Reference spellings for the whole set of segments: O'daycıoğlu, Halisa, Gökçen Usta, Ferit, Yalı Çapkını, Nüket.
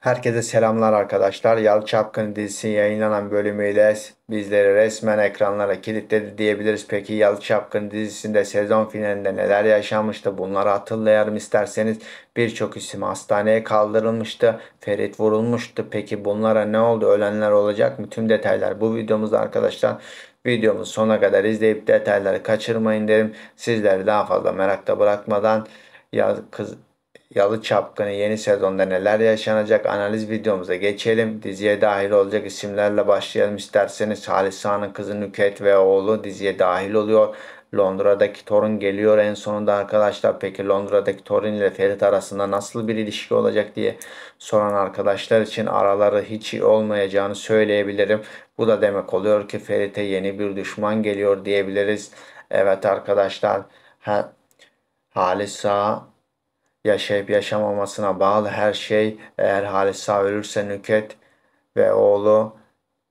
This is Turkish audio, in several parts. Herkese selamlar arkadaşlar. Yalı Çapkını dizisinin yayınlanan bölümüyle bizleri resmen ekranlara kilitledi diyebiliriz. Peki Yalı Çapkını dizisinde sezon finalinde neler yaşanmıştı? Bunları hatırlayalım isterseniz. Birçok isim hastaneye kaldırılmıştı. Ferit vurulmuştu. Peki bunlara ne oldu? Ölenler olacak mı? Tüm detaylar bu videomuzda arkadaşlar. Videomuzu sona kadar izleyip detayları kaçırmayın derim. Sizleri daha fazla merakta bırakmadan Yalı Çapkını yeni sezonda neler yaşanacak analiz videomuza geçelim. Diziye dahil olacak isimlerle başlayalım isterseniz. Halisa'nın kızı Nüket ve oğlu diziye dahil oluyor. Londra'daki torun geliyor en sonunda arkadaşlar. Peki Londra'daki torun ile Ferit arasında nasıl bir ilişki olacak diye soran arkadaşlar için araları hiç iyi olmayacağını söyleyebilirim. Bu da demek oluyor ki Ferit'e yeni bir düşman geliyor diyebiliriz. Evet arkadaşlar, Halisa yaşayıp yaşamamasına bağlı her şey. Eğer Halisa ölürse Nüket ve oğlu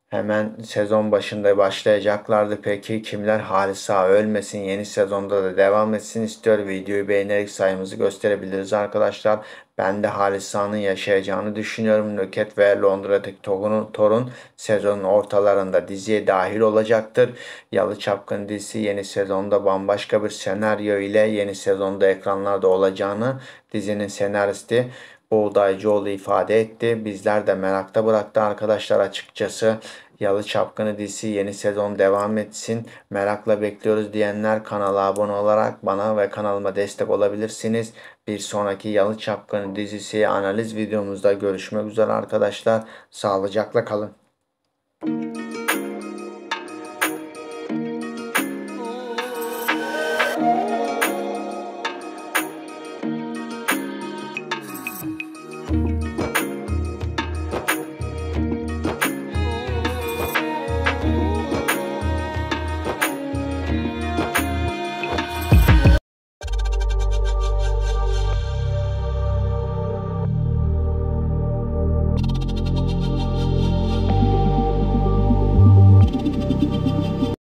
hemen sezon başında başlayacaklardı. Peki kimler Halisa ölmesin, yeni sezonda da devam etsin istiyor? Videoyu beğenerek sayımızı gösterebiliriz arkadaşlar. Ben de Halisa'nın yaşayacağını düşünüyorum. Nüket ve Londra'daki torun sezonun ortalarında diziye dahil olacaktır. Yalı Çapkını dizisi yeni sezonda bambaşka bir senaryo ile yeni sezonda ekranlarda olacağını dizinin senaristi O'daycıoğlu ifade etti. Bizler de merakta bıraktı arkadaşlar açıkçası. Yalı Çapkını dizisi yeni sezon devam etsin, merakla bekliyoruz diyenler kanala abone olarak bana ve kanalıma destek olabilirsiniz. Bir sonraki Yalı Çapkını dizisi analiz videomuzda görüşmek üzere arkadaşlar. Sağlıcakla kalın.